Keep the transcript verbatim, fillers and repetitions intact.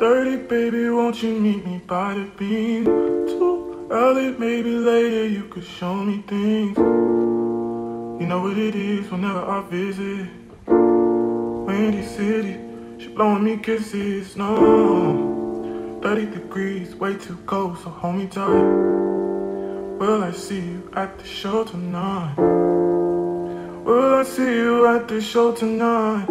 thirty, baby, won't you meet me by the beam? Too early, maybe later, you could show me things. You know what it is whenever I visit Windy City, she blowing me kisses, no. Thirty degrees, way too cold, so hold me tight. Will I see you at the show tonight? Will I see you at the show tonight?